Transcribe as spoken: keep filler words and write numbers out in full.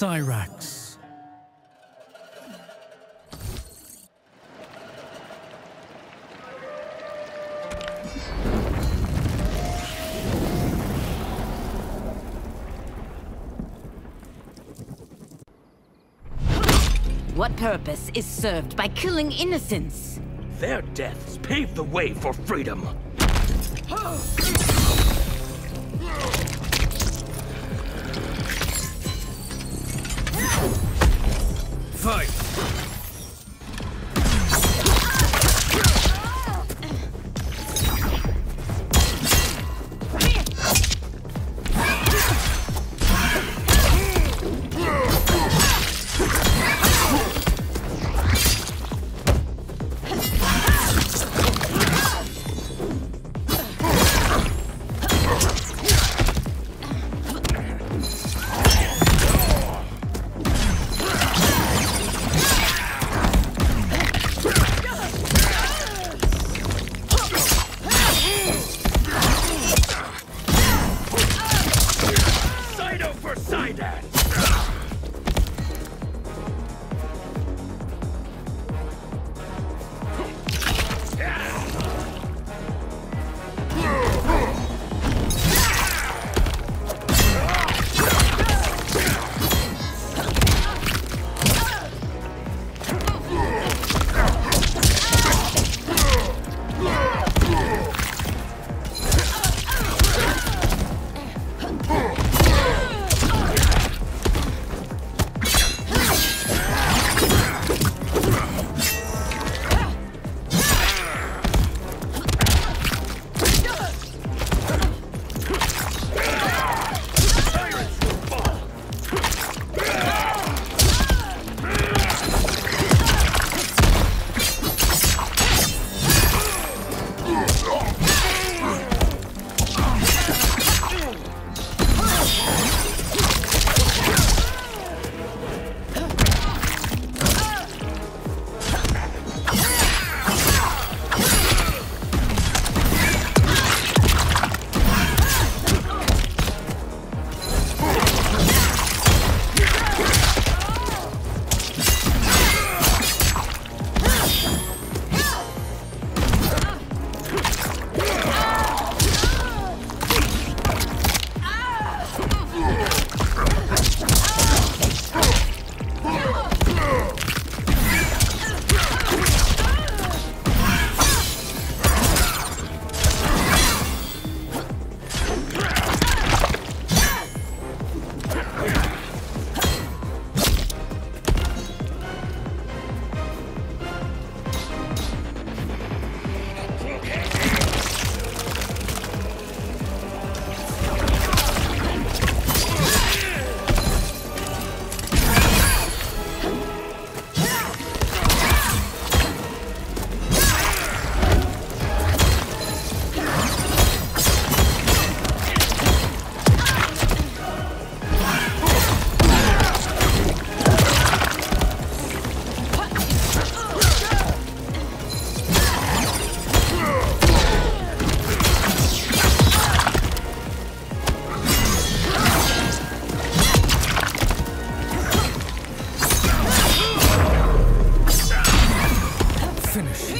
Cyrax. What purpose is served by killing innocents? Their deaths pave the way for freedom. Fight! Finish.